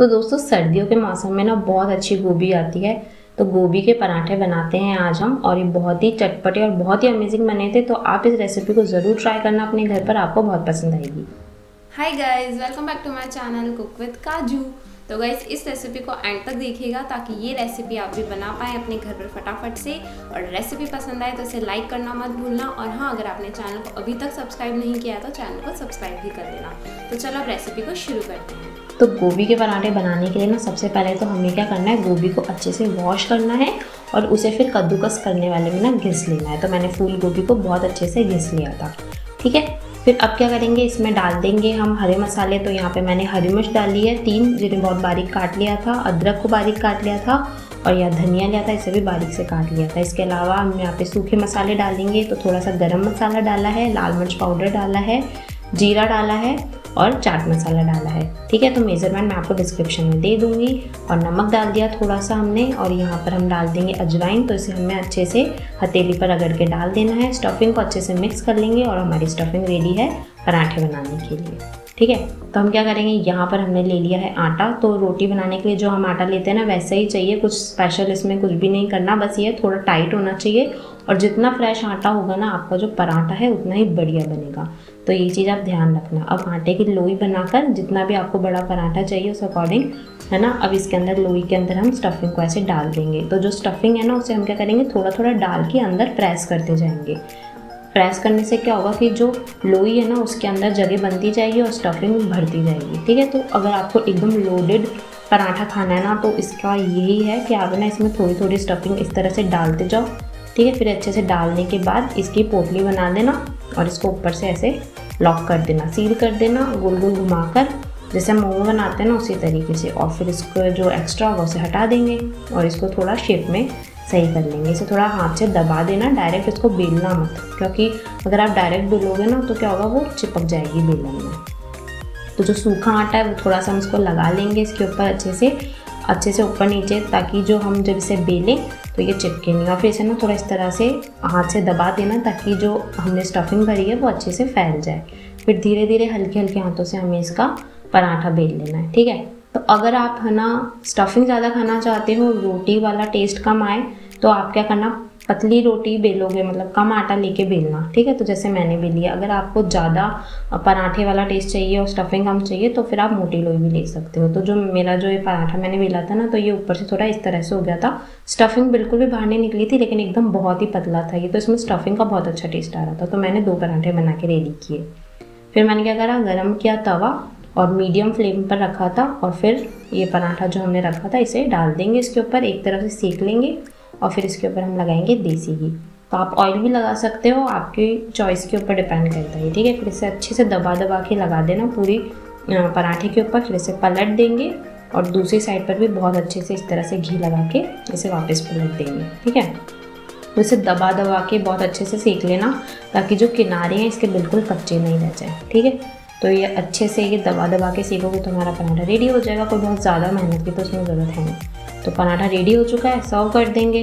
तो दोस्तों सर्दियों के मौसम में ना बहुत अच्छी गोभी आती है, तो गोभी के पराठे बनाते हैं आज हम, और ये बहुत ही चटपटे और बहुत ही अमेजिंग बने थे। तो आप इस रेसिपी को ज़रूर ट्राई करना अपने घर पर, आपको बहुत पसंद आएगी। Hi guys, welcome back to my channel cook with Kaju. तो गाइज इस रेसिपी को एंड तक देखिएगा ताकि ये रेसिपी आप भी बना पाएँ अपने घर पर फटाफट से। और रेसिपी पसंद आए तो इसे लाइक करना मत भूलना, और हाँ अगर आपने चैनल को अभी तक सब्सक्राइब नहीं किया तो चैनल को सब्सक्राइब भी कर देना। तो चलो अब रेसिपी को शुरू करते हैं। तो गोभी के पराठे बनाने के लिए ना सबसे पहले तो हमें क्या करना है, गोभी को अच्छे से वॉश करना है और उसे फिर कद्दूकस करने वाले में ना घिस लेना है। तो मैंने फूल गोभी को बहुत अच्छे से घिस लिया था, ठीक है। फिर अब क्या करेंगे, इसमें डाल देंगे हम हरे मसाले। तो यहाँ पे मैंने हरी मिर्च डाली है 3, जिन्हें बहुत बारीक काट लिया था, अदरक को बारीक काट लिया था, और यह धनिया लिया था, इसे भी बारीक से काट लिया था। इसके अलावा हम यहाँ पे सूखे मसाले डालेंगे। तो थोड़ा सा गरम मसाला डाला है, लाल मिर्च पाउडर डाला है, जीरा डाला है और चाट मसाला डाला है, ठीक है। तो मेज़रमेंट मैं आपको डिस्क्रिप्शन में दे दूँगी। और नमक डाल दिया थोड़ा सा हमने, और यहाँ पर हम डाल देंगे अजवाइन। तो इसे हमें अच्छे से हथेली पर रगड़ के डाल देना है। स्टफिंग को अच्छे से मिक्स कर लेंगे और हमारी स्टफिंग रेडी है पराठे बनाने के लिए, ठीक है। तो हम क्या करेंगे, यहाँ पर हमने ले लिया है आटा। तो रोटी बनाने के लिए जो हम आटा लेते हैं ना वैसा ही चाहिए, कुछ स्पेशल इसमें कुछ भी नहीं करना। बस ये थोड़ा टाइट होना चाहिए, और जितना फ्रेश आटा होगा ना आपका जो पराठा है उतना ही बढ़िया बनेगा। तो ये चीज़ आप ध्यान रखना। अब आटे की लोई बनाकर जितना भी आपको बड़ा पराठा चाहिए उस अकॉर्डिंग, है ना। अब इसके अंदर लोई के अंदर हम स्टफिंग को ऐसे डाल देंगे। तो जो स्टफिंग है ना उसे हम क्या करेंगे, थोड़ा थोड़ा डाल के अंदर प्रेस करते जाएंगे। प्रेस करने से क्या होगा कि जो लोई है ना उसके अंदर जगह बनती जाएगी और स्टफिंग भरती जाएगी, ठीक है। तो अगर आपको एकदम लोडेड पराठा खाना है ना तो इसका यही है कि आप ना इसमें थोड़ी थोड़ी स्टफिंग इस तरह से डालते जाओ, ठीक है। फिर अच्छे से डालने के बाद इसकी पोटली बना देना और इसको ऊपर से ऐसे लॉक कर देना, सील कर देना गोल गोल घुमाकर, जैसे मोमो बनाते हैं ना उसी तरीके से। और फिर इसको जो एक्स्ट्रा होगा उसे हटा देंगे और इसको थोड़ा शेप में सही कर लेंगे। इसे थोड़ा हाथ से दबा देना, डायरेक्ट इसको बेलना मत, क्योंकि अगर आप डायरेक्ट बेलोगे ना तो क्या होगा, वो चिपक जाएगी बेलन में। तो जो सूखा आटा है वो थोड़ा सा हम इसको लगा लेंगे इसके ऊपर अच्छे से ऊपर नीचे, ताकि जो हम जब इसे बेलें तो ये चिपके नहीं। और फिर इसे ना थोड़ा इस तरह से हाथ से दबा देना ताकि जो हमने स्टफिंग भरी है वो अच्छे से फैल जाए। फिर धीरे धीरे हल्के हल्के हाथों से हमें इसका पराठा बेल लेना है, ठीक है। तो अगर आप है ना स्टफिंग ज़्यादा खाना चाहते हो, रोटी वाला टेस्ट कम आए, तो आप क्या करना, पतली रोटी बेलोगे, मतलब कम आटा लेके बेलना, ठीक है। तो जैसे मैंने बेली है। अगर आपको ज़्यादा पराठे वाला टेस्ट चाहिए और स्टफिंग कम चाहिए तो फिर आप मोटी लोई भी ले सकते हो। तो जो मेरा जो ये पराठा मैंने बेला था ना तो ये ऊपर से थोड़ा इस तरह से हो गया था, स्टफिंग बिल्कुल भी बाहर नहीं निकली थी, लेकिन एकदम बहुत ही पतला था ये। तो इसमें स्टफिंग का बहुत अच्छा टेस्ट आ रहा था। तो मैंने 2 पराठे बना के रेडी किए। फिर मैंने क्या करा, गर्म किया तवा और मीडियम फ्लेम पर रखा था, और फिर ये पराठा जो हमने रखा था इसे डाल देंगे इसके ऊपर, एक तरफ से सेक लेंगे। और फिर इसके ऊपर हम लगाएंगे देसी घी। तो आप ऑयल भी लगा सकते हो, आपकी चॉइस के ऊपर डिपेंड करता है, ठीक है। फिर इसे अच्छे से दबा दबा के लगा देना पूरी पराठे के ऊपर। फिर इसे पलट देंगे और दूसरी साइड पर भी बहुत अच्छे से इस तरह से घी लगा के इसे वापस पलट देंगे, ठीक है। तो इसे दबा दबा के बहुत अच्छे से सेक लेना ताकि जो किनारे हैं इसके बिल्कुल कच्चे नहीं रह जाए, ठीक है। तो ये अच्छे से ये दबा दबा के सेकोगे तो हमारा पराठा रेडी हो जाएगा। कोई बहुत ज़्यादा मेहनत की तो उसमें ज़रूरत है नहीं। तो पराठा रेडी हो चुका है, सर्व कर देंगे।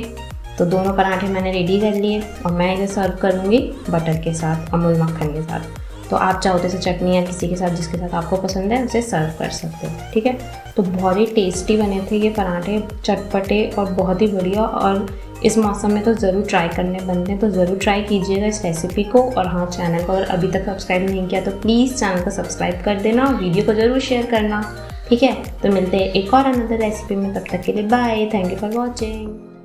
तो दोनों पराठे मैंने रेडी कर लिए और मैं इसे सर्व करूँगी बटर के साथ, अमूल मक्खन के साथ। तो आप चाहो तो इसे चटनी या किसी के साथ, जिसके साथ आपको पसंद है उसे सर्व कर सकते हो, ठीक है। तो बहुत ही टेस्टी बने थे ये पराठे, चटपटे और बहुत ही बढ़िया। और इस मौसम में तो ज़रूर ट्राई करने बनते हैं, तो ज़रूर ट्राई कीजिएगा इस रेसिपी को। और हाँ, चैनल को अगर अभी तक सब्सक्राइब नहीं किया तो प्लीज़ चैनल को सब्सक्राइब कर देना, वीडियो को ज़रूर शेयर करना, ठीक है। तो मिलते हैं एक और अनदर रेसिपी में, तब तक के लिए bye, thank you for watching.